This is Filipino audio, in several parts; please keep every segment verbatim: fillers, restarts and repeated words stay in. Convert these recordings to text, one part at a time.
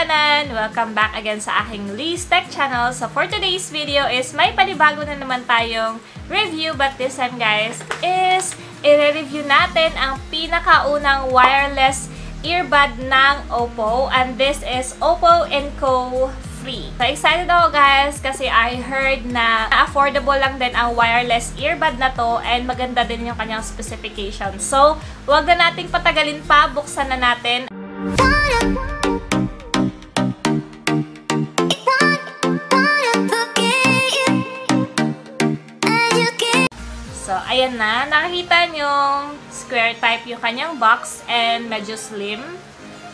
Kababayanan! Welcome back again sa aking Liz Tech channel. So for today's video is may panibago na naman tayong review, but this time guys is i-review natin ang pinakaunang wireless earbud ng Oppo, and this is Oppo Enco Free. So excited ako guys kasi I heard na affordable lang din ang wireless earbud na to and maganda din yung kanyang specifications. So wag na nating patagalin pa, buksan na natin. So, ayan na. Nakikita nyo square type yung kanyang box and medyo slim.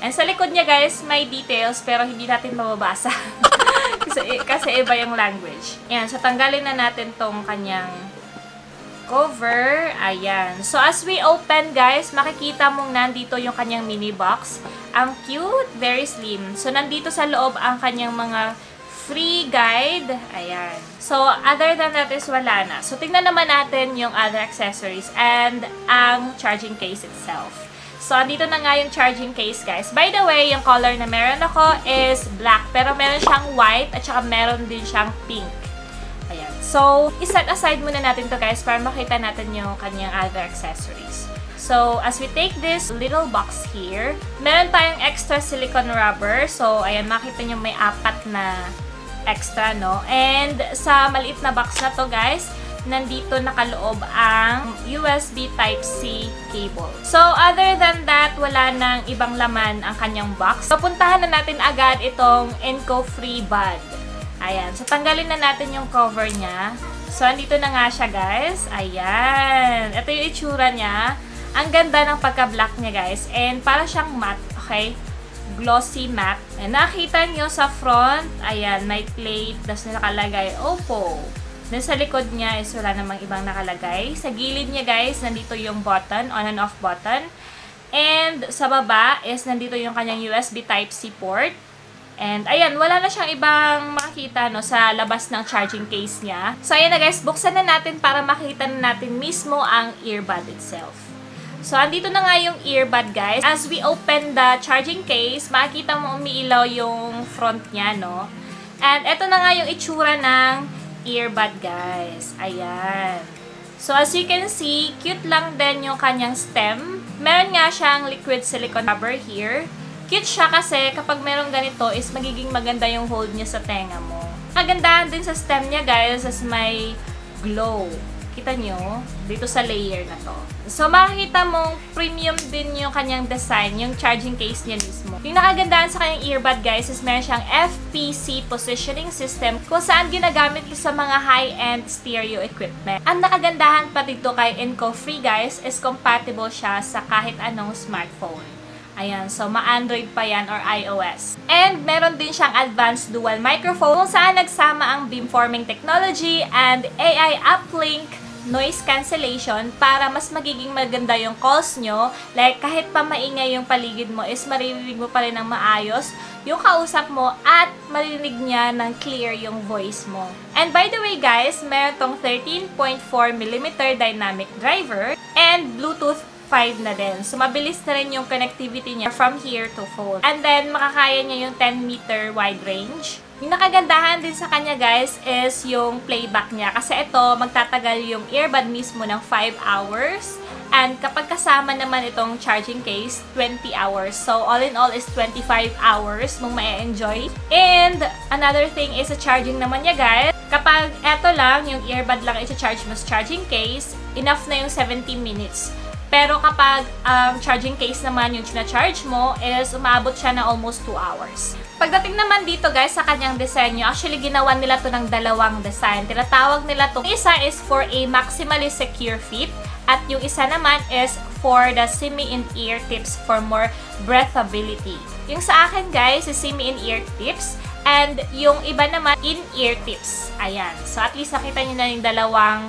And sa likod niya guys, may details pero hindi natin mababasa. kasi, kasi iba yung language. Ayan. So, tanggalin na natin tong kanyang cover. Ayan. So, as we open guys, makikita mong nandito yung kanyang mini box. Ang cute, very slim. So, nandito sa loob ang kanyang mga free guide. Ayan. So, other than that is wala na. So, tingnan naman natin yung other accessories and ang charging case itself. So, andito na nga yung charging case, guys. By the way, yung color na meron ako is black. Pero meron siyang white at saka meron din siyang pink. Ayan. So, iset aside muna natin to guys, para makita natin yung kanyang other accessories. So, as we take this little box here, meron tayong extra silicone rubber. So, ayan, makita nyo may apat na extra, no? And sa maliit na box na to guys, nandito nakaloob ang U S B Type C cable. So, other than that, wala nang ibang laman ang kanyang box. So, puntahan na natin agad itong Enco Free Bud. Ayan. So, tanggalin na natin yung cover niya. So, andito na nga siya guys. Ayan. Ito yung itsura niya. Ang ganda ng pagka-black niya guys. And para siyang matte, okay? Glossy matte. And nakita nyo sa front, ayan, may plate, tapos nakalagay Oppo. Then sa likod niya is wala namang ibang nakalagay. Sa gilid niya guys, nandito yung button, on and off button. And sa baba is nandito yung kanyang U S B Type C port. And ayan, wala na siyang ibang makita, no, sa labas ng charging case niya. So ayan na guys, buksan na natin para makita na natin mismo ang earbud itself. So, andito na nga yung earbud, guys. As we open the charging case, makikita mo umiilaw yung front niya, no? And eto na nga yung itsura ng earbud, guys. Ayan. So, as you can see, cute lang din yung kanyang stem. Meron nga siyang liquid silicone rubber here. Cute siya kasi kapag merong ganito is magiging maganda yung hold niya sa tenga mo. Magandahan din sa stem niya, guys, as may glow. Kita nyo, dito sa layer na to. So, makikita mong premium din yung kanyang design, yung charging case niya mismo. Yung nakagandaan sa kanyang earbud, guys, is meron siyang F P C Positioning System, kung saan ginagamit sa mga high-end stereo equipment. Ang nakagandahan pa dito kay Enco Free, guys, is compatible siya sa kahit anong smartphone. Ayan, so ma-Android pa yan or i O S. And meron din siyang advanced dual microphone, kung saan nagsama ang Beamforming Technology and A I Uplink noise cancellation para mas magiging maganda yung calls nyo. Like, kahit pa maingay yung paligid mo is maririnig mo pa rin ng maayos yung kausap mo at maririnig niya ng clear yung voice mo. And by the way guys, meron tong thirteen point four millimeter dynamic driver and Bluetooth five na din. So, mabilis na rin yung connectivity niya from here to phone. And then, makakaya niya yung ten meter wide range. Yung nakagandahan din sa kanya guys is yung playback niya. Kasi ito, magtatagal yung earbud mismo ng five hours. And kapag kasama naman itong charging case, twenty hours. So, all in all is twenty-five hours mong ma-enjoy. And another thing is sa charging naman niya guys. Kapag eto lang, yung earbud lang isa-charge mo sa charging case, enough na yung seventy minutes. Pero kapag um, charging case naman yung na-charge mo is umabot siya na almost two hours. Pagdating naman dito guys sa kanyang design, actually ginawa nila to ng dalawang design. Tinatawag nila to. Isa is for a maximally secure fit at yung isa naman is for the semi-in-ear tips for more breathability. Yung sa akin guys is semi-in-ear tips and yung iba naman in-ear tips. Ayan. So at least nakita nyo na yung dalawang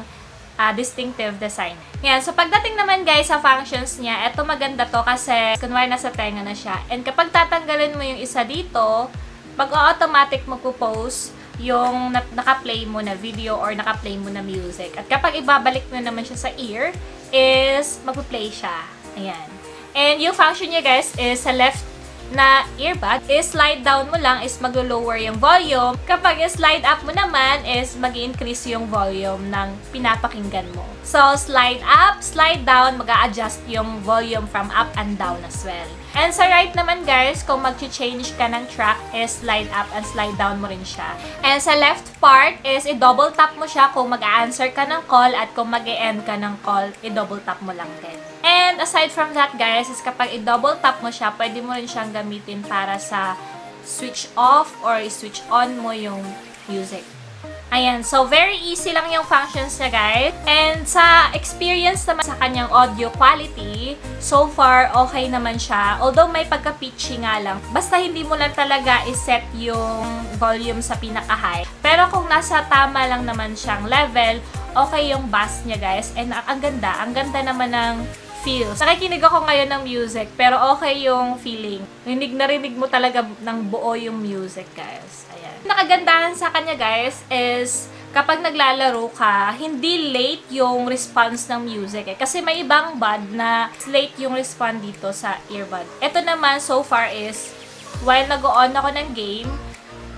Uh, distinctive design. Ngayon, so pagdating naman guys sa functions niya, eto maganda to kasi kunwari nasa tenga na siya. And kapag tatanggalin mo yung isa dito, mag-automatic magpo-pause yung naka-play mo na video or naka-play mo na music. At kapag ibabalik mo naman siya sa ear, is magpo-play siya. Ayan. And yung function niya guys is sa left na earbud, is slide down mo lang is maglo-lower yung volume. Kapag slide up mo naman is mag-increase yung volume ng pinapakinggan mo. So, slide up, slide down, mag-a-adjust yung volume from up and down as well. And sa right naman guys, kung mag-change ka ng track, is slide up and slide down mo rin siya. And sa left part is i-double tap mo siya kung mag-a-answer ka ng call at kung mag-e-end ka ng call, i-double tap mo lang din. And aside from that guys, is kapag i-double tap mo siya, pwede mo rin siyang gamitin para sa switch off or switch on mo yung music. Ayan, so very easy lang yung functions niya guys. And sa experience naman sa kanyang audio quality, so far okay naman siya. Although may pagka-pitchy nga lang. Basta hindi mo lang talaga iset yung volume sa pinaka-high. Pero kung nasa tama lang naman siyang level, okay yung bass niya guys. And ang ganda, ang ganda naman ng feels. Nakikinig ako ngayon ng music, pero okay yung feeling. Rinig na rinig mo talaga ng buo yung music guys. Ayan. Nakagandahan sa kanya guys is kapag naglalaro ka, hindi late yung response ng music eh. Kasi may ibang bud na late yung response dito sa earbud. Ito naman so far is while nag-on ako ng game,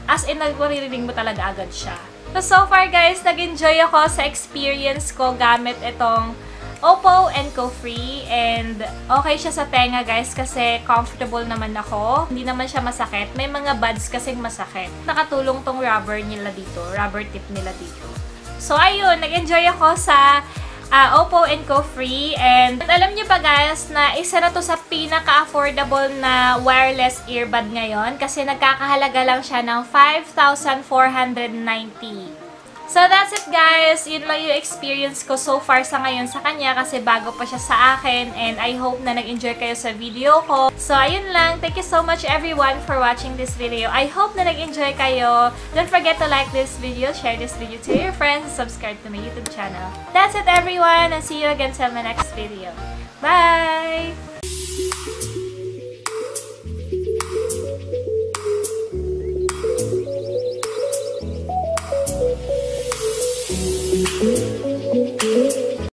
as in nagmaririnig mo talaga agad siya. So so far guys, nag-enjoy ako sa experience ko gamit itong Oppo Enco Free, and okay siya sa tenga guys kasi comfortable naman ako. Hindi naman siya masakit. May mga buds kasing masakit. Nakatulong tong rubber nila dito. Rubber tip nila dito. So ayun, nag-enjoy ako sa uh, Oppo Enco Free. And alam niyo ba guys na isa na to sa pinaka-affordable na wireless earbud ngayon kasi nagkakahalaga lang siya ng five thousand four hundred ninety. So that's it guys, yun lang yung experience ko so far sa ngayon sa kanya kasi bago pa siya sa akin, and I hope na nag-enjoy kayo sa video ko. So ayun lang, thank you so much everyone for watching this video. I hope na nag-enjoy kayo. Don't forget to like this video, share this video to your friends, and subscribe to my YouTube channel. That's it everyone, and see you again sa my next video. Bye!